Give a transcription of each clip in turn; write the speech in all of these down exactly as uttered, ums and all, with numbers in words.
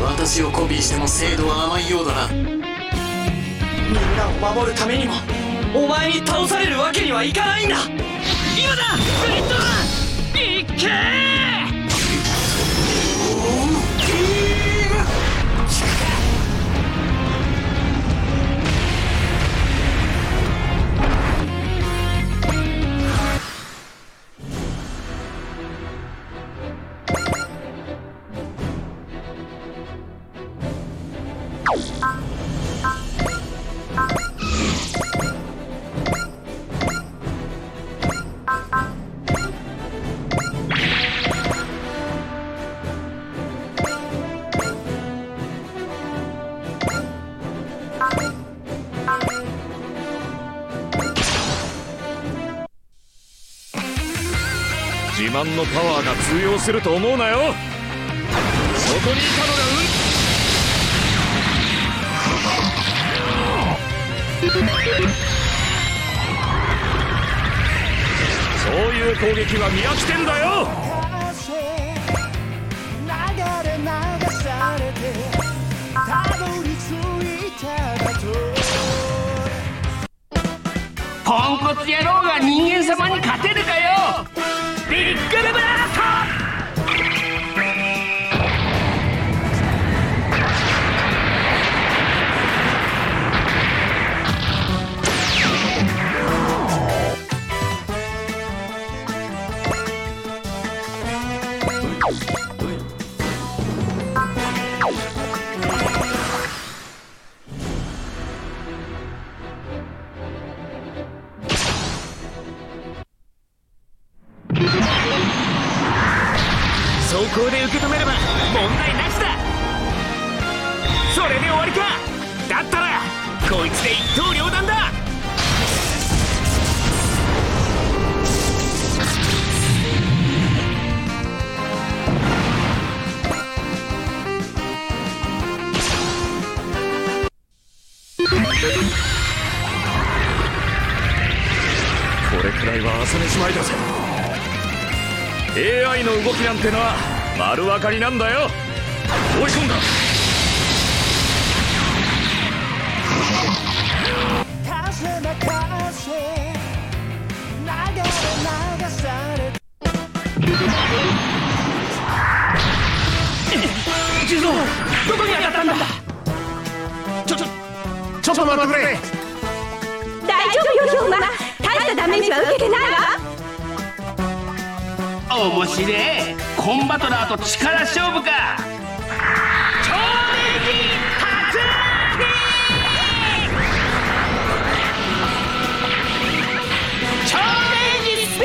私をコピーしても精度は甘いようだな。みんなを守るためにもお前に倒されるわけにはいかないんだ。今だグリッドマン、いけー自慢のパワーが通用すると思うなよ。そこにいたのが運。そういう攻撃は見飽きてんだよ。流れ流されてたどり着いただと。ポンコツ野郎が人間様に勝てるかよ。ビッグブラート！受け止めれば問題なしだ。それで終わりか。だったらこいつで一刀両断だ。これくらいは朝飯前だぜ。 エーアイ の動きなんてのは丸分かりなんだよ。追い込んだ。地蔵、どこに当たったんだ。ちょちょちょっと待ってくれ。大丈夫よ、ヒョウマ。大したダメージは受けてないわ。面白い。コンバトラーと力勝負か。超電撃初ラッキー。超電撃スピ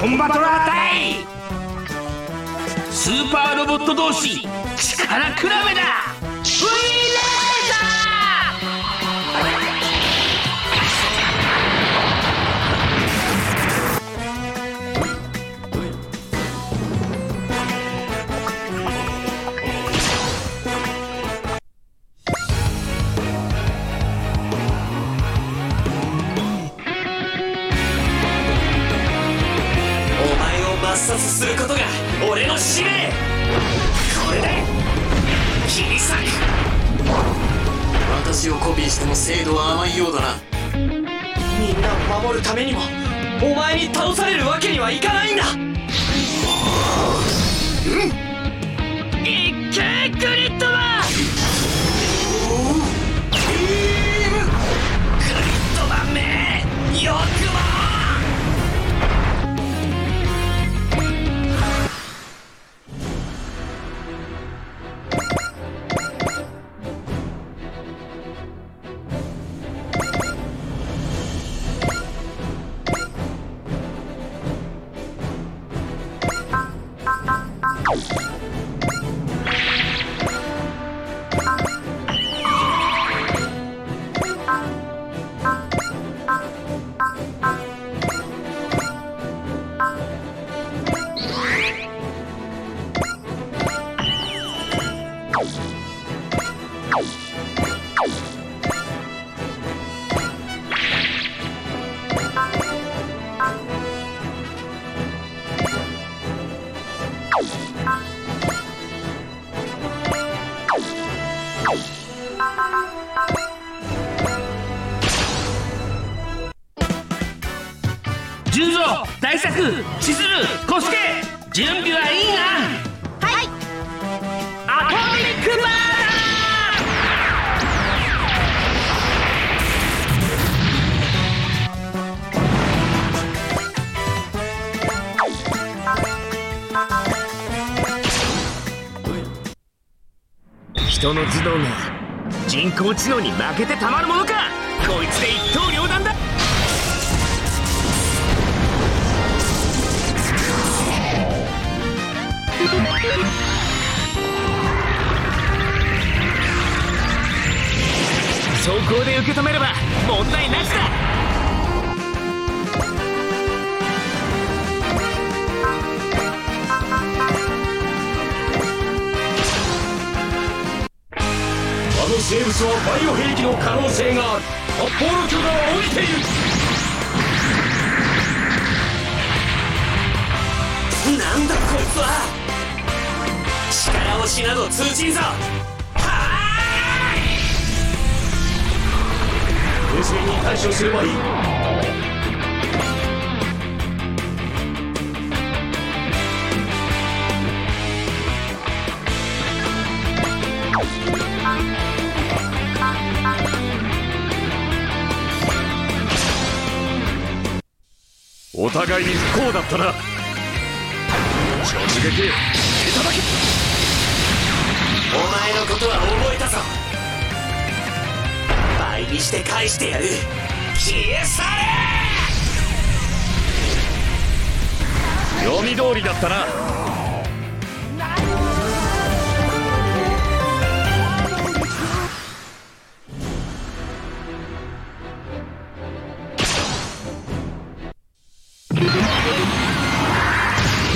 コンバトラー対スーパーロボット同士力比べだ。ウィーすることが俺の使命。これで切り裂く。私をコピーしても精度は甘いようだな。みんなを守るためにもお前に倒されるわけにはいかないんだ。うん、いけグリッドマン。グリッドマンめよくも。千鶴、小助、準備はいいな。はい。アトミックバーナー。人の頭脳が人工知能に負けてたまるものか。こいつで一刀両断だ。そこで受け止めれば問題なしだ。あの生物はバイオ兵器の可能性がある。発砲の許可は降りている。ななんだこいつは。力押しなど通じんぞ。はーい、冷静に対処すればいい。お互いに不幸だったな。直撃いただき。お前のことは覚えたぞ。倍にして返してやる。消え去れ。読み通りだったな。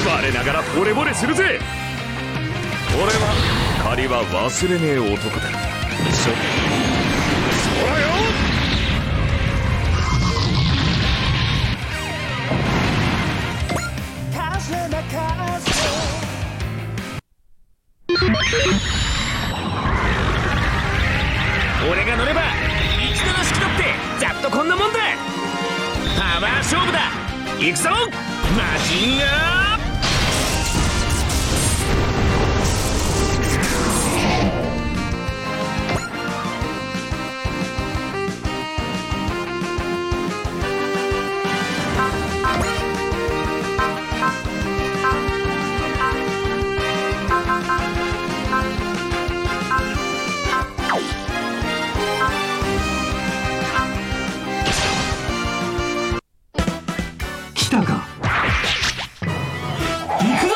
我ながら惚れ惚れするぜ。俺は借りは忘れねえ男だ。そらよ。俺が乗ればいちなな式だってざっとこんなもんだ。パワー勝負だ。行くぞマシンガー。来たか。行くぞ。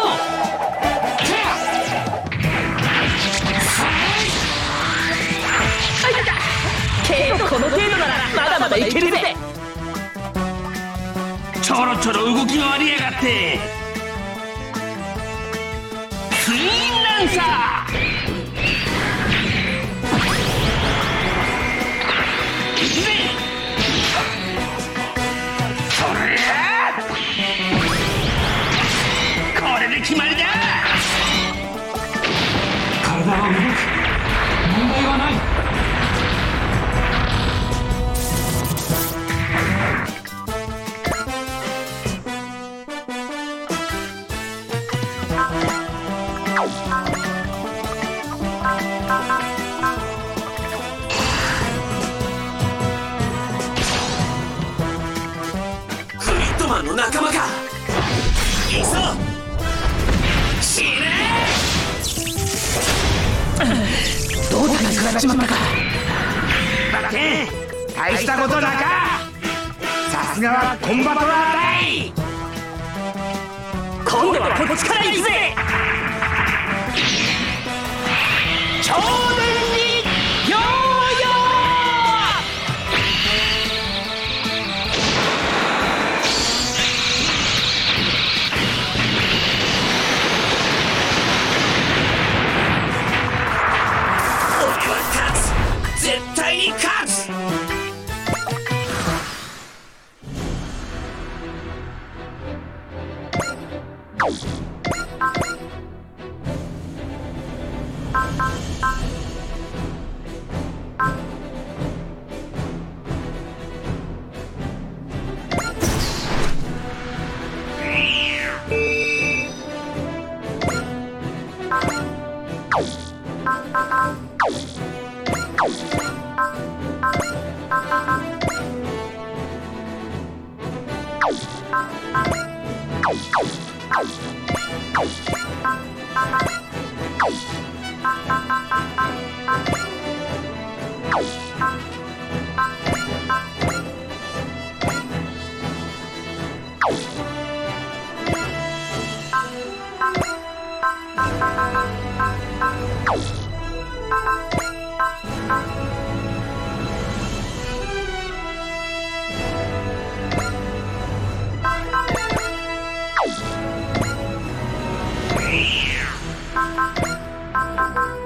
けどこの程度ならまだまだいけるぜ。ちょろちょろ動き回りやがって。ツインランサー。いくぜ。決まりだ。体は動く。問題はない。クリットマンの仲間か。行くぞ。どうだか食らっちまったか。バラケン大したことなか。さすがはコンバトラーだい。今度はこっちから行くぜ。頂点にヨーヨー。絶対に勝つ。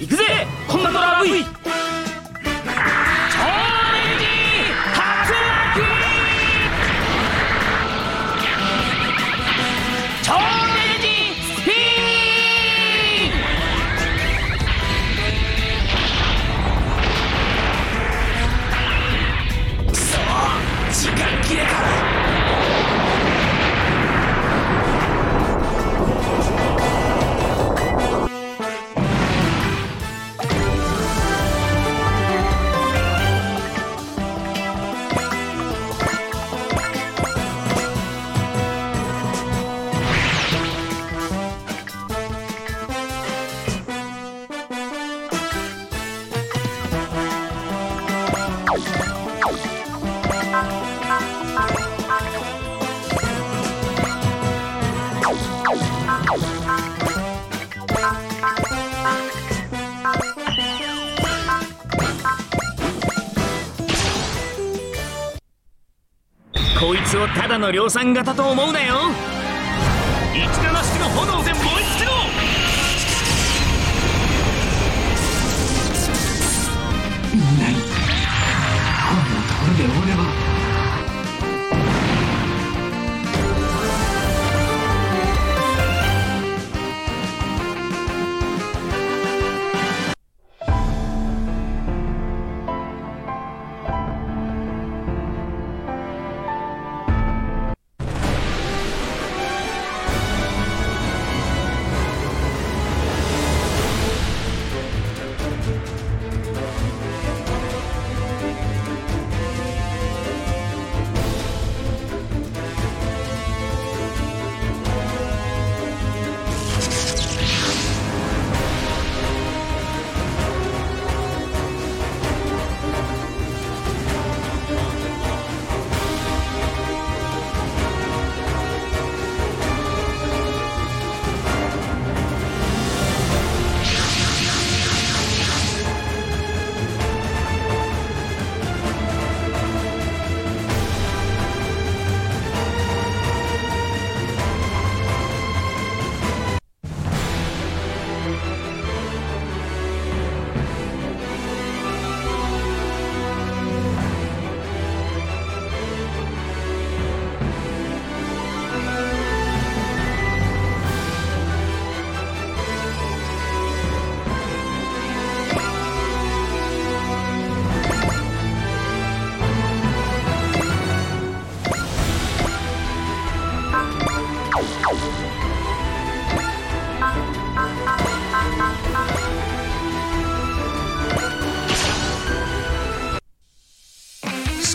行くぜコンバトラー V。 超レンジこいつをただの量産型と思うなよ。いちなな式の炎で燃え尽きろ。みんなにこんなところで終われば。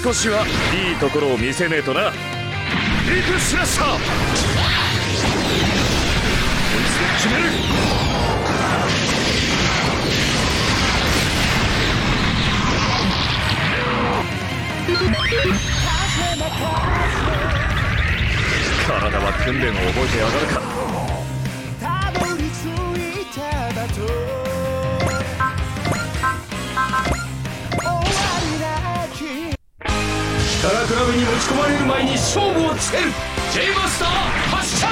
少しはいいところを見せねえとな。リープスラッシャー、こいつで決める。体は訓練を覚えてやがるか。ガラクラブに持ち込まれる前に勝負をつける。 J マスター発射。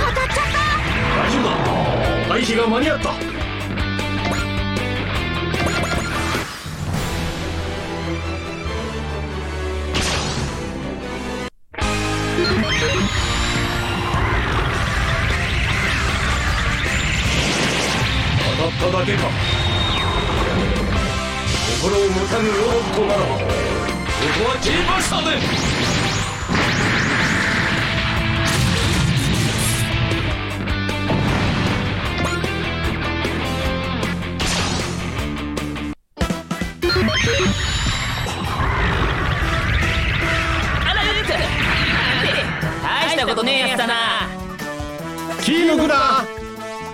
当たっちゃった。大丈夫だ、回避が間に合った。心をもたぬロボットならば、ここはJバスターで。あられれて、大したことねえやつだな。キーノクだ。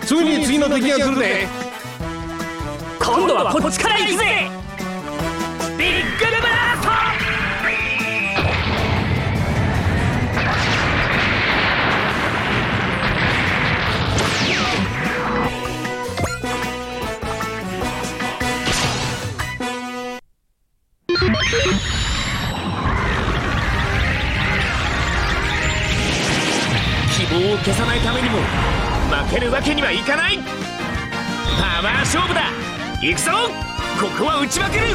すぐに次の敵が来るぜ。今度はこっちから行くぜ。ビッグブラースト。希望を消さないためにも負けるわけにはいかない。パワー勝負だ。行くぞ。ここは打ちまける。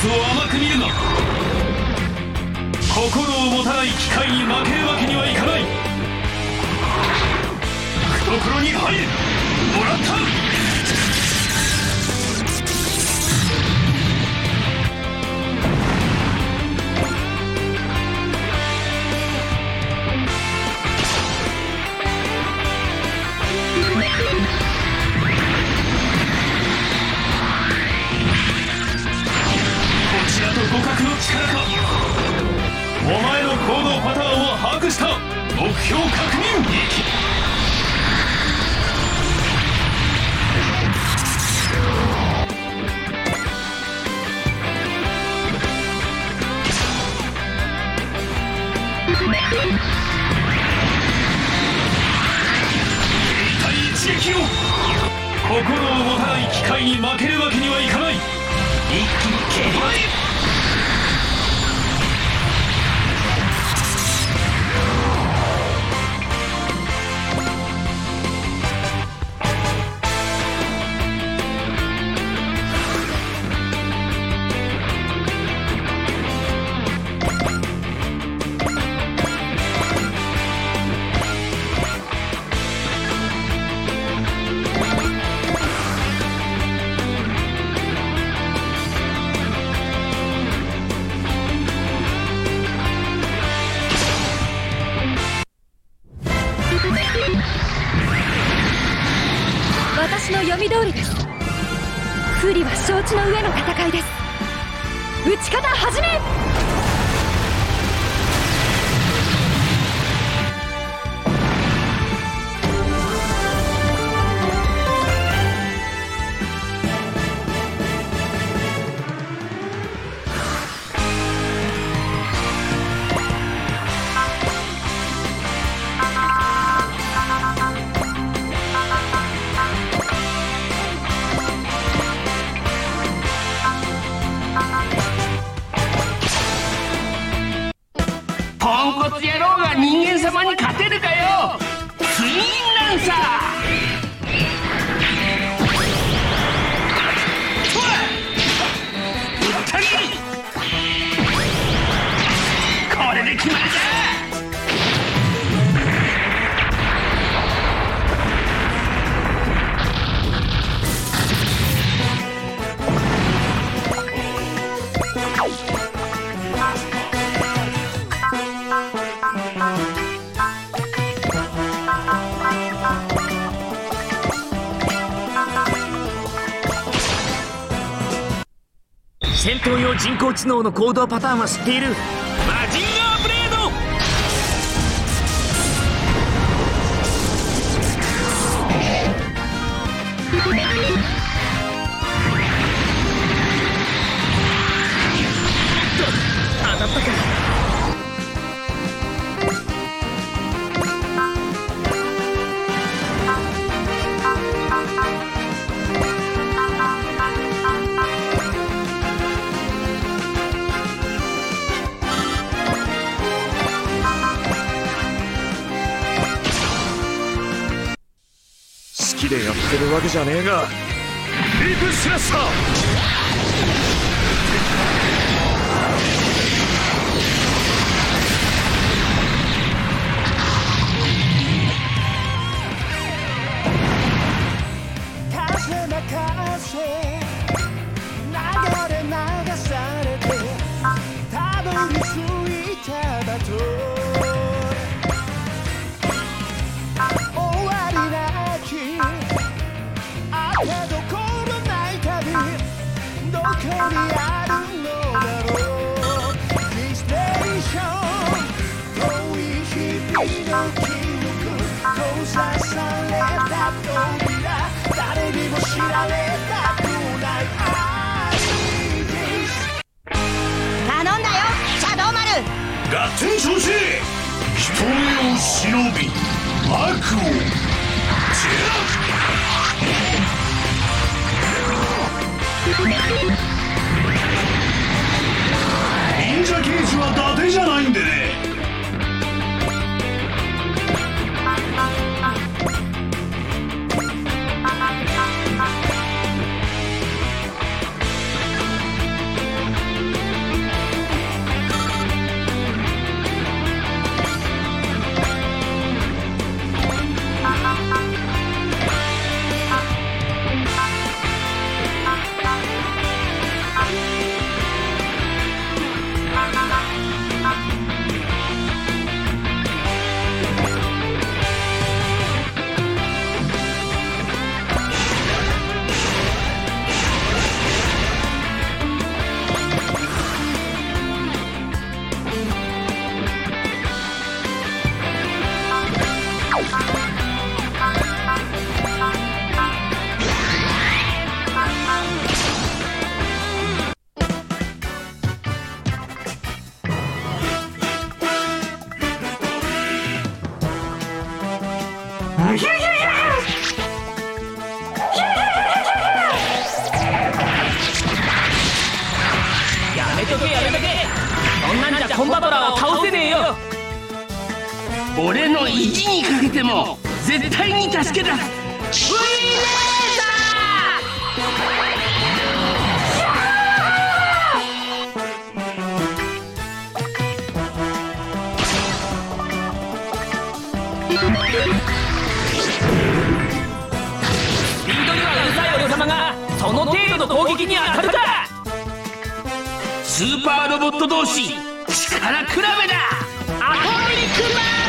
を甘く見るな。心を持たない機械に負けるわけにはいかない。懐に入れ。もらった。互角の力か。お前の行動パターンは把握した。目標確認。一撃を。心を持たない機械に負けるわけにはいかない。一気に蹴り割り。私の読み通りです。不利は承知の上の戦いです。打ち方始め。戦闘用人工知能の行動パターンは知っている。マジンガーブレード。当たったか。でやってるわけじゃねえが。リープシラスター。風任せ。流れ流されてたどり着いただと。Cause I saw that door. 合点調整、人目を忍び悪をジェ忍者刑事は伊達じゃないんでね。俺の意地にかけても絶対に助け出す。ウィーメーター！スピードにはうざい俺様がその程度の攻撃に当たるか。スーパーロボット同士力比べだ。アトミックマン！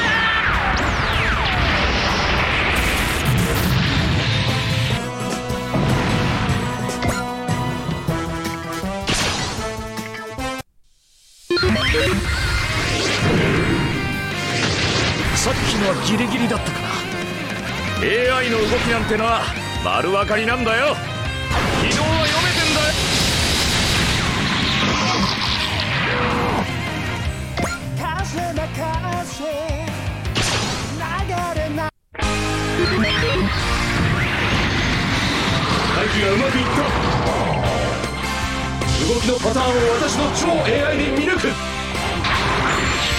さっきのはギリギリだったかな。 エーアイ の動きなんてのは丸分かりなんだよ。軌道は読めてんだよ。風な風流れない待機がうまくいった。動きのパターンを私の超 エーアイ に見抜く。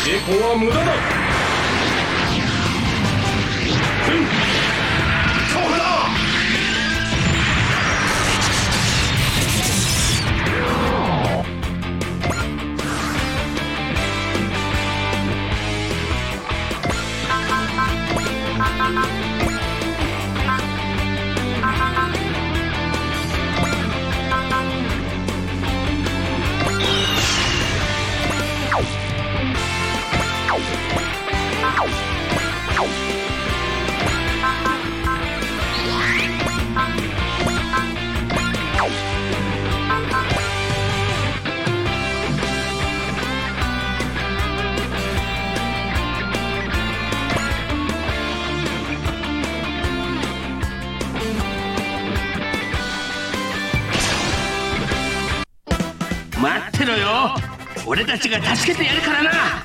抵抗は無駄だ。待ってろよ、俺たちが助けてやるからな。